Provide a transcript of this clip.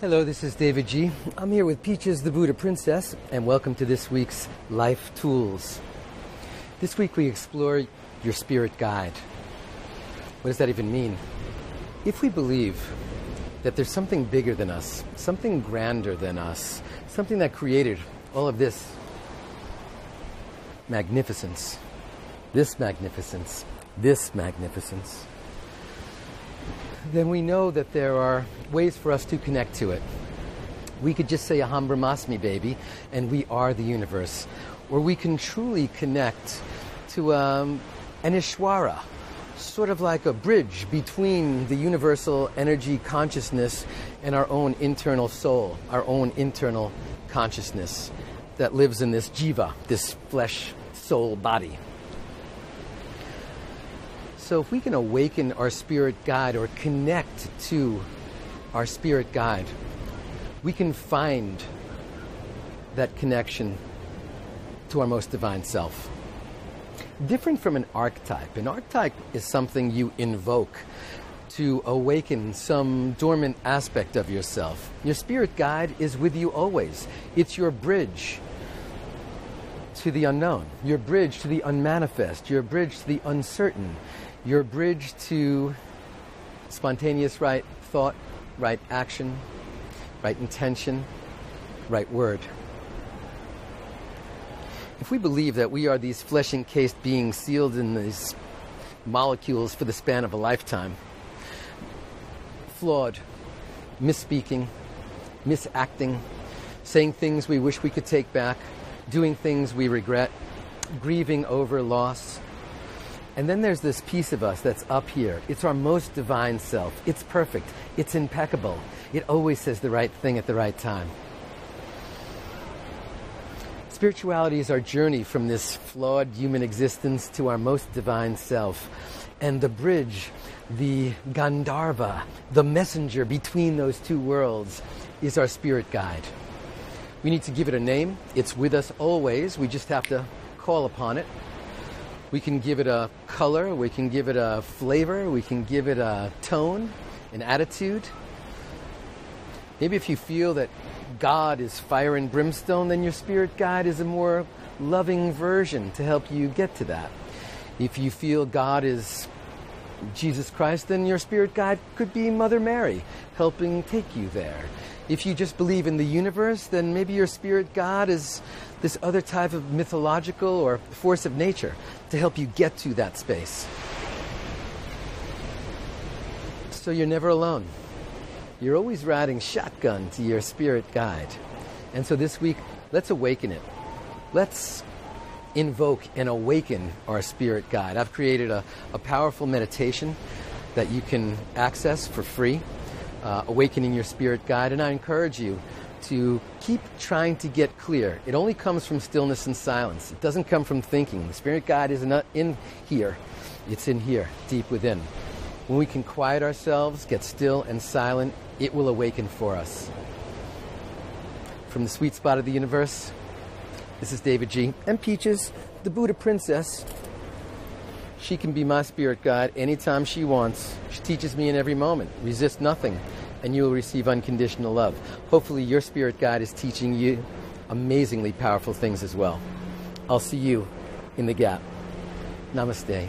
Hello, this is David G. I'm here with Peaches the Buddha Princess, and welcome to this week's Life Tools. This week we explore your spirit guide. What does that even mean? If we believe that there's something bigger than us, something grander than us, something that created all of this magnificence, this magnificence, this magnificence, then we know that there are ways for us to connect to it. We could just say, Aham Brahmasmi, baby, and we are the universe. Or we can truly connect to an Ishwara, sort of like a bridge between the universal energy consciousness and our own internal soul, our own internal consciousness that lives in this jiva, this flesh, soul, body. So if we can awaken our spirit guide or connect to our spirit guide, we can find that connection to our most divine self. Different from an archetype. An archetype is something you invoke to awaken some dormant aspect of yourself. Your spirit guide is with you always. It's your bridge to the unknown, your bridge to the unmanifest, your bridge to the uncertain, your bridge to spontaneous right thought, right action, right intention, right word. If we believe that we are these flesh-encased beings sealed in these molecules for the span of a lifetime, flawed, misspeaking, misacting, saying things we wish we could take back, doing things we regret, grieving over loss, and then there's this piece of us that's up here. It's our most divine self. It's perfect. It's impeccable. It always says the right thing at the right time. Spirituality is our journey from this flawed human existence to our most divine self. And the bridge, the Gandharva, the messenger between those two worlds, is our spirit guide. We need to give it a name. It's with us always. We just have to call upon it. We can give it a color, we can give it a flavor, we can give it a tone, an attitude. Maybe if you feel that God is fire and brimstone, then your spirit guide is a more loving version to help you get to that. If you feel God is Jesus Christ, then your spirit guide could be Mother Mary, helping take you there. If you just believe in the universe, then maybe your spirit God is this other type of mythological or force of nature to help you get to that space. So you're never alone. You're always riding shotgun to your spirit guide. And so this week, let's awaken it. Let's invoke and awaken our spirit guide. I've created a powerful meditation that you can access for free. Awakening your spirit guide, and I encourage you to keep trying to get clear. It only comes from stillness and silence. It doesn't come from thinking. The spirit guide is not in here. It's in here, deep within. When we can quiet ourselves, get still and silent, it will awaken for us. From the sweet spot of the universe, this is David G. and Peaches, the Buddha Princess. She can be my spirit guide anytime she wants. She teaches me in every moment. Resist nothing, and you will receive unconditional love. Hopefully your spirit guide is teaching you amazingly powerful things as well. I'll see you in the gap. Namaste.